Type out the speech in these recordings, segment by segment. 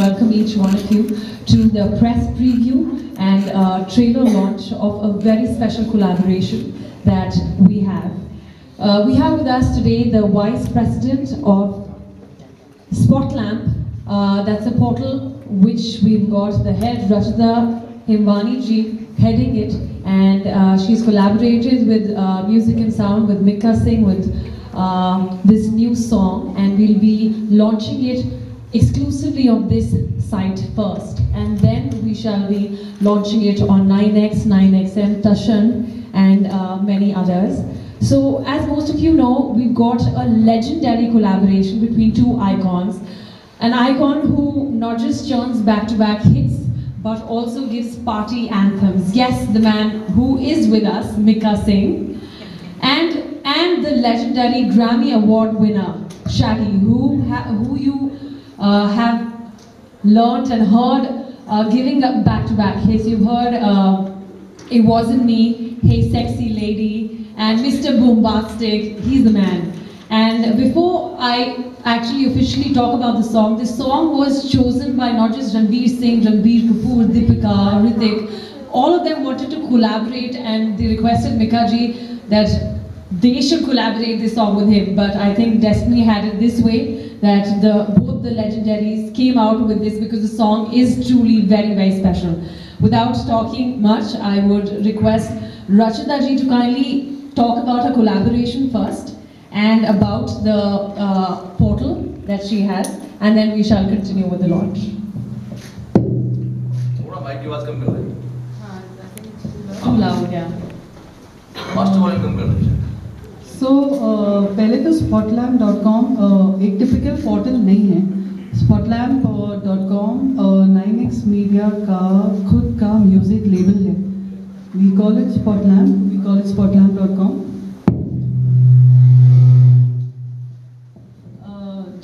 welcome each one of you to the press preview and trailer launch of a very special collaboration that we have. We have with us today the Vice President of Spotlamp, that's a portal which we've got the head, Rashida Himbani Ji, heading it, and she's collaborated with music and sound with Mika Singh with this new song, and we'll be launching it exclusively on this site first, and then we shall be launching it on 9X, 9XM, Tashan, and many others. So as most of you know, we've got a legendary collaboration between two icons. An icon who not just churns back-to-back hits, but also gives party anthems. Yes, the man who is with us, Mika Singh, and the legendary Grammy Award winner, Shaggy, who you have learnt and heard giving up back-to-back hits. You've heard It Wasn't Me, Hey Sexy Lady, and Mr. Boombastic. He's the man. And before I actually officially talk about the song, this song was chosen by not just Ranveer Singh, Ranbir Kapoor, Deepika, Hrithik. All of them wanted to collaborate, and they requested Mika Ji that they should collaborate this song with him. But I think destiny had it this way, that both the legendaries came out with this, because the song is truly very, very special. Without talking much, I would request Rashida Ji to kindly talk about her collaboration first, and about the portal that she has, and then we shall continue with the launch. So, पहले तो Spotlampe.com एक typical portal नहीं है. Spotlampe.com 9X media का खुद का music label है. We call it Spotlampe. We call it Spotlampe.com.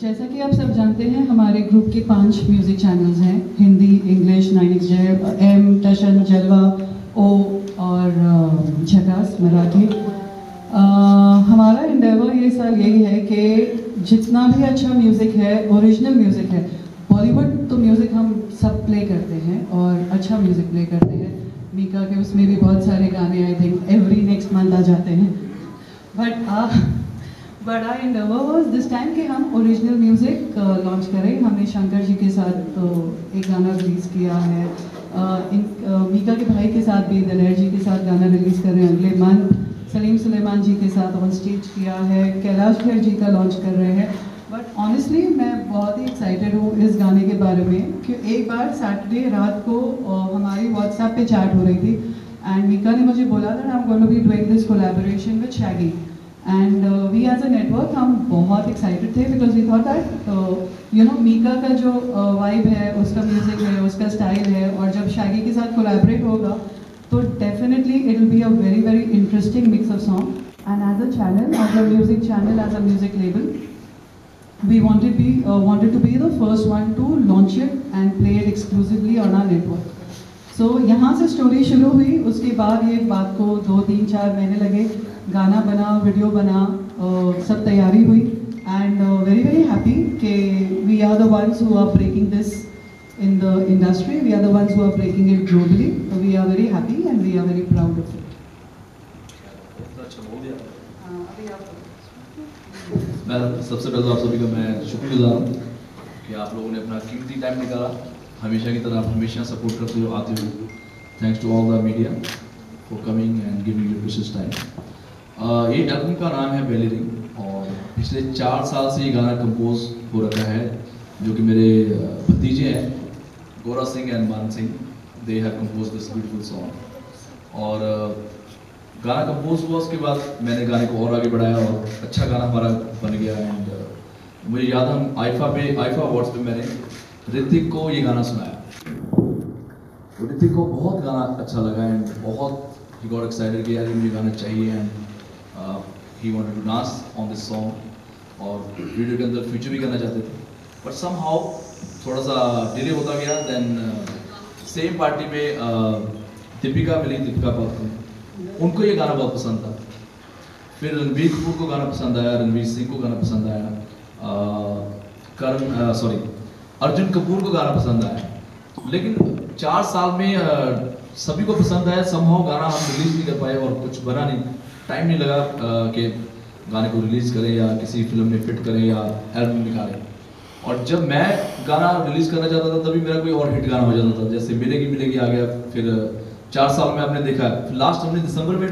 जैसा कि आप सब जानते हैं, हमारे ग्रुप के 5 म्यूजिक चैनल्स हैं: Hindi, English, 9X, M, Tashan, Jalwa, ओ और झकास मराठी. हमारा एंडेवर ये साल यही है कि जितना भी अच्छा म्यूजिक है, ओरिजिनल म्यूजिक है. बॉलीवुड तो म्यूजिक हम सब प्ले करते हैं और अच्छा म्यूजिक प्ले करते हैं. मीका के उसमें भी बहुत सारे गाने I think every next month आ जाते हैं. But our endeavor was this time कि हम ओरिजिनल म्यूज़िक लॉन्च करें. हमने शंकर जी के साथ एक गाना रिलीज़ किया है, मीका के भाई के साथ भी दलेर जी के साथ गाना रिलीज़ कर रहे हैं अगले मंथ, सलीम सुलेमान जी के साथ ऑन स्टेज किया है, कैलाश खेर जी का लॉन्च कर रहे हैं. बट ऑनेस्टली मैं बहुत ही एक्साइटेड हूँ इस गाने के बारे में कि एक बार सैटरडे रात को हमारी व्हाट्सएप पर चैट हो रही थी एंड मीका ने मुझे बोला था I'm going to be doing this collaboration with Shaggy. And we as a network, हम बहुत excited थे because we thought that you know Mika का जो vibe है, उसका music है, उसका style है, और जब Shaggy के साथ collaborate होगा तो definitely it will be a very very interesting mix of song. And as a channel, as a music channel, as a music label, we wanted to be the first one to launch it and play it exclusively on our network. So यहाँ से story शुरू हुई. उसके बाद ये बात को 2-3-4 महीने लगे. गाना बना, वीडियो बना, सब तैयारी हुई एंड वेरी वेरी हैप्पी कि we are the ones who are breaking this in the industry. We are the ones who are breaking it globally. We are very happy and we are very proud of it. अच्छा हो गया. अभी आप मैं सबसे पहले आप सभी का मैं शुक्रगुजार हूँ कि आप लोगों ने अपना कीमती टाइम निकाला. हमेशा की तरह आप हमेशा सपोर्ट करते हो, आते हो. Thanks to all the media for coming and giving your precious time. ये एल्बम का नाम है बेली रिंग और पिछले 4 साल से ये गाना कंपोज हो रखा है, जो कि मेरे भतीजे हैं Gorasingh and Maan Singh. They have compose this beautiful song. और गाना कंपोज हुआ, उसके बाद मैंने गाने को और आगे बढ़ाया और अच्छा गाना हमारा बन गया. एंड मुझे याद है हम आईफा अवार्ड्स पे मैंने ऋतिक को ये गाना सुनाया. ऋतिक को बहुत गाना अच्छा लगा एंड बहुत ही गॉट एक्साइटेड किया मुझे गाना चाहिए and he wanted to dance on this song और वीडियो के अंदर फ्यूचर भी करना चाहते थे. बट somehow थोड़ा सा डिले होता गया. देन सेम पार्टी में दीपिका मिली, दीपिका पादुकोण. उनको ये गाना बहुत पसंद था. फिर रणबीर कपूर को गाना पसंद आया, रणवीर सिंह को गाना पसंद आया, अर्जुन कपूर को गाना पसंद आया, लेकिन 4 साल में सभी को पसंद आया। संभव गाना हम रिलीज नहीं कर पाए और कुछ बना नहीं, टाइम नहीं लगा कि गाने को रिलीज़ करें या किसी फिल्म में फिट करें या एल्बम निकालें। और जब मैं गाना रिलीज़ करना चाहता था तभी मेरा कोई और हिट गाना हो जाता था, जैसे मिलेगी मिलेगी आ गया। फिर 4 साल में आपने देखा, लास्ट हमने दिसंबर में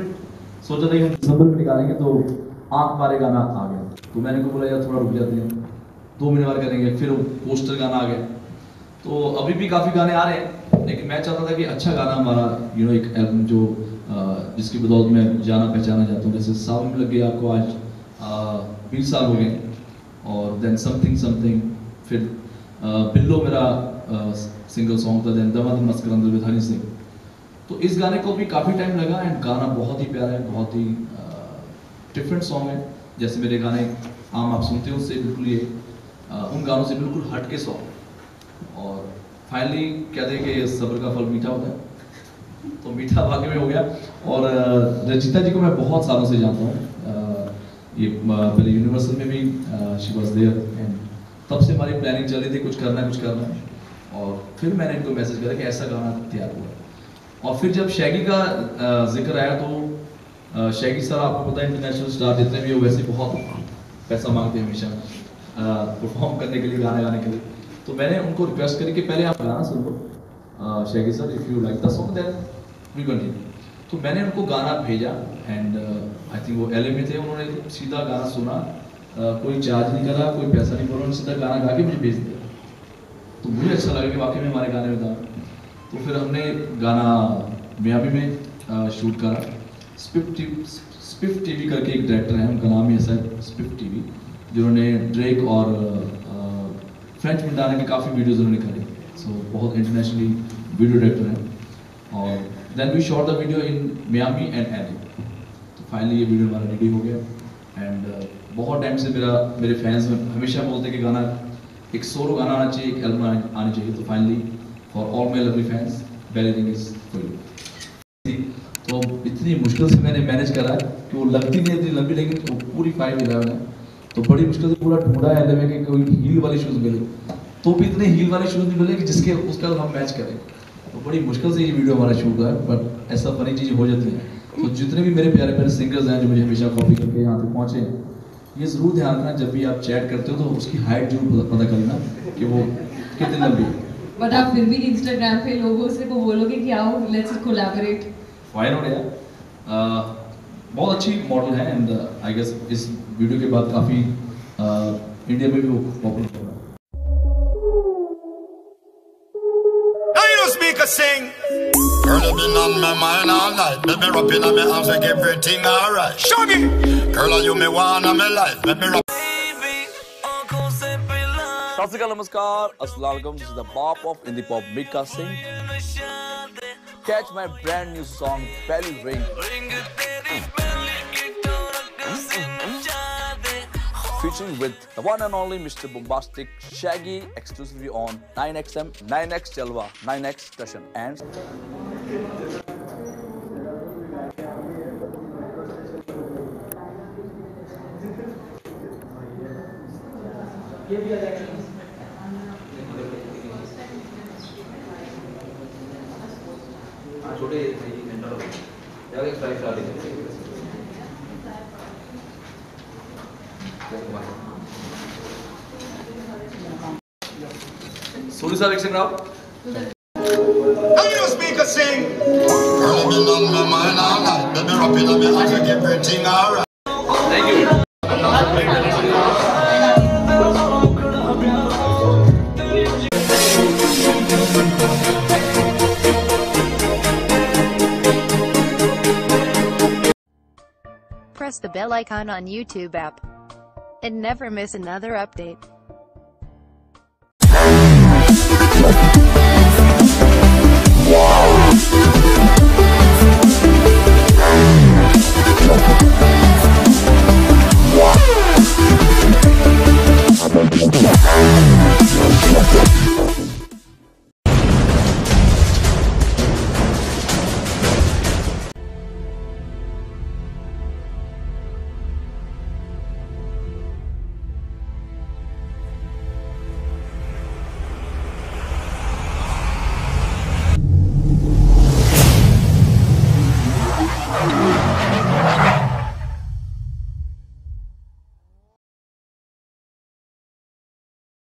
सोचा था कि हम दिसंबर में निकालेंगे, तो आँख मारे गाना आ गया। तो मैंने को बोला यार थोड़ा रुक जाते हैं, 2 महीने बाद करेंगे। फिर पोस्टर गाना आ गया। तो अभी भी काफ़ी गाने आ रहे हैं, लेकिन मैं चाहता था कि अच्छा गाना हमारा एक एल्बम जो जिसकी बदौलत मैं जाना पहचाना जाता हूँ। जैसे सावन में लग गया आपको आज 20 साल हो गए, और देन समथिंग समथिंग, फिर बिल्लो मेरा सिंगल सॉन्ग था, देन दमा दम मस्करंदर विद हनी सिंह। तो इस गाने को भी काफ़ी टाइम लगा एंड गाना बहुत ही प्यारा है, बहुत ही डिफरेंट सॉन्ग है। जैसे मेरे गाने आम आप सुनते हो उससे बिल्कुल ये उन गानों से बिल्कुल हट के सॉन्ग। और फाइनली कहते हैं कि सब्र का फल मीठा होता है, तो मीठा वाकई में हो गया। और रंजीता जी को मैं बहुत सालों से जानता हूँ, ये पहले यूनिवर्सल में भी शी वॉज देयर, एंड तब से हमारी प्लानिंग चल रही थी कुछ करना है कुछ करना है। और फिर मैंने इनको मैसेज करा कि ऐसा गाना तैयार हुआ। और फिर जब शैगी का जिक्र आया तो शैगी सर आपको पता है इंटरनेशनल स्टार जितने भी हो वैसे बहुत पैसा मांगते हैं हमेशा परफॉर्म करने के लिए, गाना गाने के लिए। तो मैंने उनको रिक्वेस्ट करी कि पहले आप गाना सुन लो Shaggy sir, if you like the song then we continue. तो मैंने उनको गाना भेजा एंड आई थिंक वो LA में थे, उन्होंने सीधा गाना सुना, कोई चार्ज नहीं करा, कोई पैसा नहीं बोला, उन्होंने सीधा गाना गा के मुझे भेज दिया। तो मुझे अच्छा लगा कि वाकई में हमारे गाने में था। तो फिर हमने गाना मियामी में शूट करा। स्पिफ टीवी करके एक डायरेक्टर हैं, उनका नाम ही ऐसा है स्पिफ टीवी, जिन्होंने ड्रेक और फ्रेंच मंटाना के काफ़ी वीडियोज़ उन्होंने करे। सो बहुत इंटरनेशनली वीडियो डायरेक्टर हैं। और Then we shot the video in Miami and LA। तो फाइनली ये वीडियो हमारा रेडी हो गया। एंड बहुत टाइम से मेरे फैंस हमेशा बोलते कि गाना एक सोलो गाना आना चाहिए, एक एल्बम आनी चाहिए। तो finally for all my lovely fans belly ring is for you. तो इतनी मुश्किल से मैंने मैनेज करा कि वो लगती नहीं इतनी लंबी, लेकिन वो पूरी 5 11 है। तो बड़ी मुश्किल से पूरा ढूंढा LA में कि कोई हील वाले शूज़ मिले, तो भी इतने हील वाले शूज़ नहीं मिले कि जिसके उसका हम मैच करें। तो बड़ी मुश्किल से ये वीडियो हमारा शूट हुआ है, बट ऐसा फनी चीज़ हो जाती है। तो जितने भी मेरे प्यारे प्यारे सिंगर्स हैं जो मुझे हमेशा कॉपी करके यहाँ तक पहुँचे हैं, ये ज़रूर ध्यान रखना जब भी आप चैट करते हो तो उसकी हाइट जरूर पता करना कि वो कितनी लंबी है। बट आप फिर भी इंस्टाग्राम पे लोगों से को बोलोगे कि आओ लेट्स कोलैबोरेट, फाइन हो गया। बहुत अच्छी मॉडल है एंड आई गेस इस वीडियो के बाद काफ़ी इंडिया में भी वो पॉपुलर हो रहा है। Mika Singh, girl, you been on my mind all night. Baby, rapping on my arms like everything alright. Shaggy, girl, you me want on my life. Baby, rap. Sasika, namaskar, assalamualaikum. This is the Bop of Indie Pop, Mika Singh. Catch my brand new song, Belly Ring. Featuring with the one and only Mr. Bombastic Shaggy, exclusively on 9XM, 9X Jalwa, 9X Station, and Sir, Mika Singh, girl, you know my mind all night. Baby, rapping on me, I think everything alright. Thank you. Press the bell icon on YouTube app and never miss another update.